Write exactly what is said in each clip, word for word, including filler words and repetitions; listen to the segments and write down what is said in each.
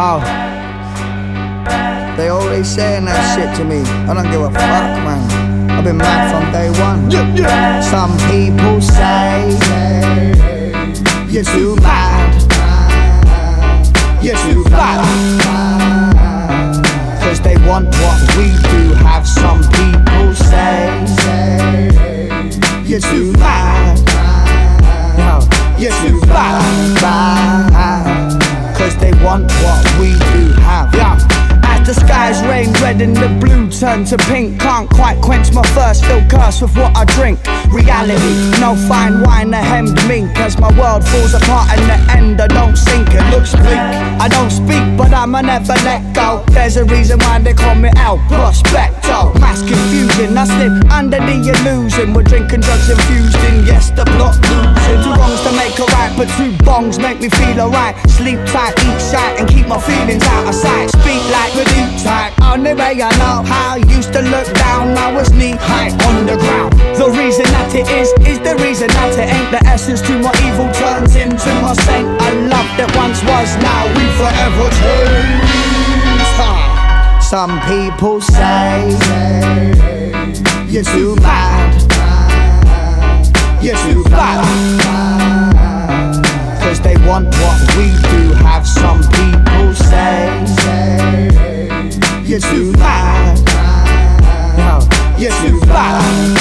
Oh, they always saying that shit to me. I don't give a fuck, man. I've been mad from day one. Yeah, yeah. Some people say you're too mad, you're too bad, 'cause they want what we do have. Some people say you're too mad, no, you're too bad, bad, 'cause they want what we do have. Yeah. The skies rain red and the blue turn to pink. Can't quite quench my thirst, still cursed with what I drink. Reality, no fine wine, a hemmed mink. As my world falls apart in the end, I don't sink, it looks bleak. I don't speak, but I'ma never let go. There's a reason why they call me El Prospecto. Mass confusion, I slip under the illusion. We're drinking drugs infused in, yes, the plot losing. Two wrongs to make a right, but two bongs make me feel alright. Sleep tight, eat shite, and keep my feelings out of sight. Speak like the type. Only way I know how. Used to look down, I was knee high on the ground. The reason that it is, is the reason that it ain't. The essence to my evil turns into my saint. A love that once was, now we forever change. Huh. Some people say you're too bad, you're too bad, 'cause they want what we do have. Some people say you're too bad, no, you're too bad,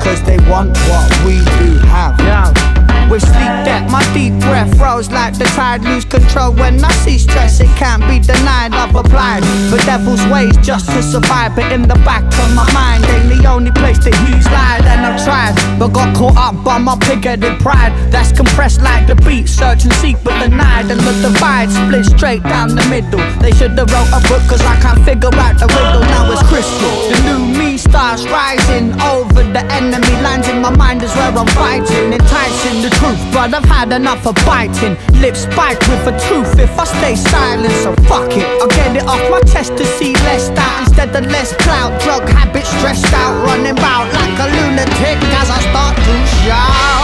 'cause they want what we do have. Yeah. With sleep debt, my deep breath rolls like the tide. Lose control when I see stress, it can't be denied. I've applied the devil's ways just to survive, but in the back of my mind ain't the only place that he's lied. And I've tried, but got caught up by my pig-headed pride. That's compressed like the beat, search and seek but denied. And the divide split straight down the middle. They should've wrote a book 'cause I can't figure out the riddle. Now it's crystal, the new me starts rising over the enemy lines. In my mind is where I'm fighting, enticing the truth, but I've had enough of biting. Lips spiked with a tooth if I stay silent, so fuck it, I'll get it off my chest to see less doubt instead of less clout. Drug habit stressed out, running bout like a lunatic as I start to shout.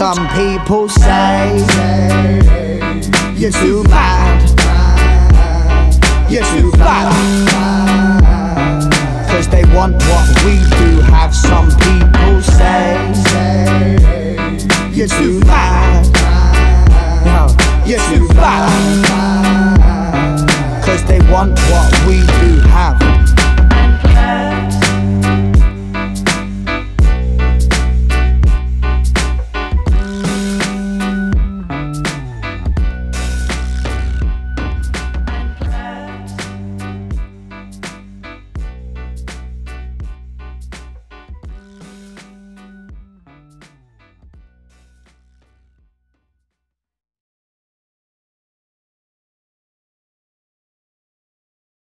Some people say you're too bad, you're too bad, 'cause they want what we do have. Some people say you're too bad,